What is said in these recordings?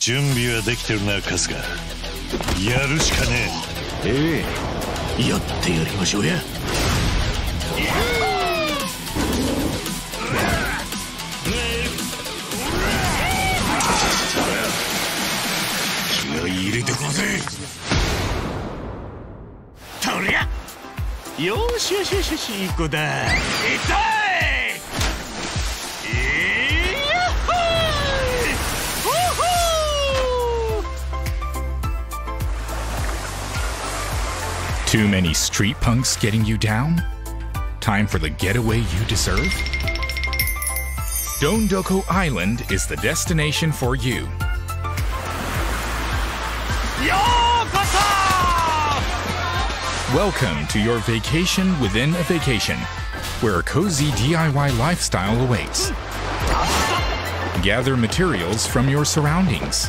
準備はできてるな、春日。やるしかねえ。ええ、やってやりましょうや。気合い入れてこうぜ。とりゃ。よしよしよしよし、いい子だ。いったい。 Too many street punks getting you down? Time for the getaway you deserve? Dondoko Island is the destination for you. Welcome to your vacation within a vacation, where a cozy DIY lifestyle awaits. Gather materials from your surroundings.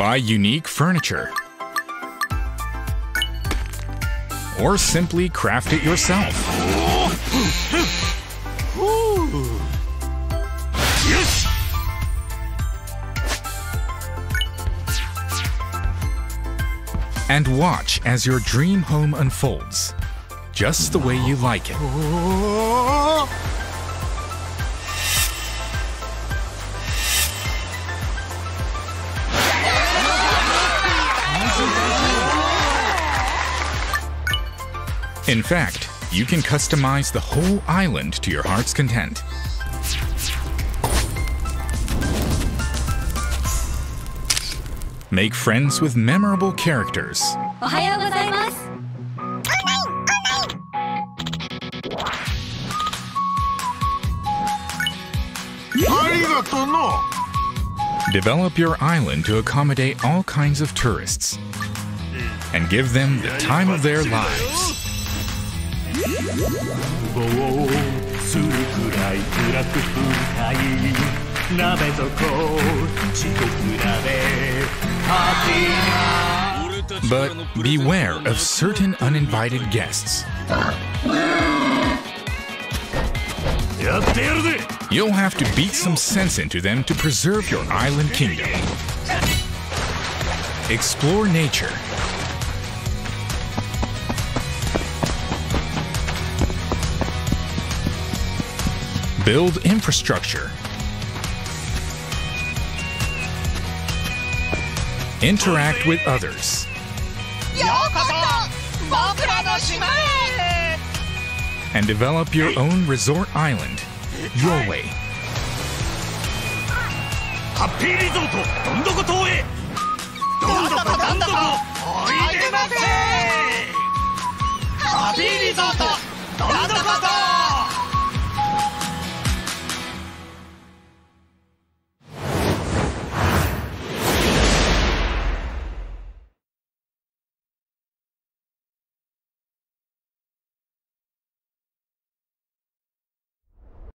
Buy unique furniture, or simply craft it yourself. And watch as your dream home unfolds, just the way you like it. In fact, you can customize the whole island to your heart's content. Make friends with memorable characters. Ohayou gozaimasu. Arigatou no. Develop your island to accommodate all kinds of tourists and give them the time of their lives. But beware of certain uninvited guests. You'll have to beat some sense into them to preserve your island kingdom. Explore nature. Build infrastructure. Interact with others. And develop your own resort island, your way. Happy Resort, Dondoko Island. Dondoko, Dondoko, Oidemasen. Happy Resort.